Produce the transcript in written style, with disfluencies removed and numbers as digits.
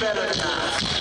better times.